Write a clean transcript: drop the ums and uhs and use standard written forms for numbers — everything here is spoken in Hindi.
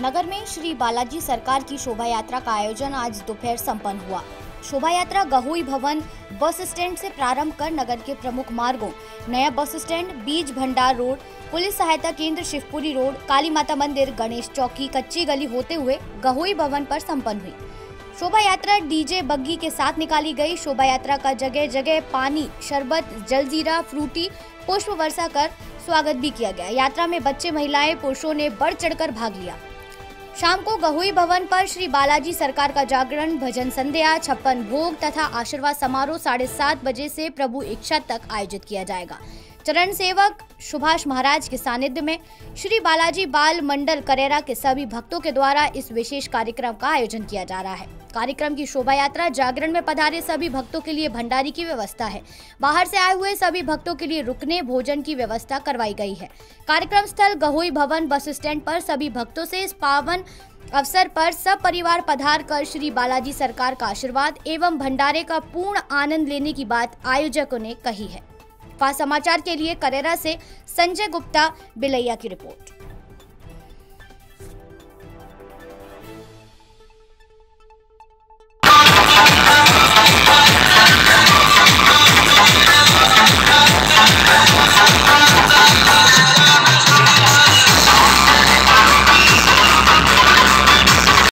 नगर में श्री बालाजी सरकार की शोभा यात्रा का आयोजन आज दोपहर संपन्न हुआ। शोभा यात्रा गहुई भवन बस स्टैंड से प्रारंभ कर नगर के प्रमुख मार्गों नया बस स्टैंड, बीज भंडार रोड, पुलिस सहायता केंद्र शिवपुरी रोड, काली माता मंदिर, गणेश चौकी, कच्ची गली होते हुए गहुई भवन पर संपन्न हुई। शोभा यात्रा डीजे बग्गी के साथ निकाली गई। शोभा यात्रा का जगह जगह पानी, शरबत, जलजीरा, फ्रूटी, पुष्प वर्षा कर स्वागत भी किया गया। यात्रा में बच्चे, महिलाएं, पुरुषों ने बढ़ चढ़कर भाग लिया। शाम को गहुई भवन पर श्री बालाजी सरकार का जागरण, भजन संध्या, 56 भोग तथा आशीर्वाद समारोह 7:30 बजे से प्रभु इच्छा तक आयोजित किया जाएगा। चरण सेवक सुभाष महाराज के सानिध्य में श्री बालाजी बाल मंडल करेरा के सभी भक्तों के द्वारा इस विशेष कार्यक्रम का आयोजन किया जा रहा है। कार्यक्रम की शोभा यात्रा जागरण में पधारे सभी भक्तों के लिए भंडारी की व्यवस्था है। बाहर से आए हुए सभी भक्तों के लिए रुकने, भोजन की व्यवस्था करवाई गई है। कार्यक्रम स्थल गहुई भवन बस स्टैंड पर सभी भक्तों से इस पावन अवसर पर सब परिवार पधार कर श्री बालाजी सरकार का आशीर्वाद एवं भंडारे का पूर्ण आनंद लेने की बात आयोजकों ने कही है। फास्ट समाचार के लिए करेरा से संजय गुप्ता, बिलैया की रिपोर्ट।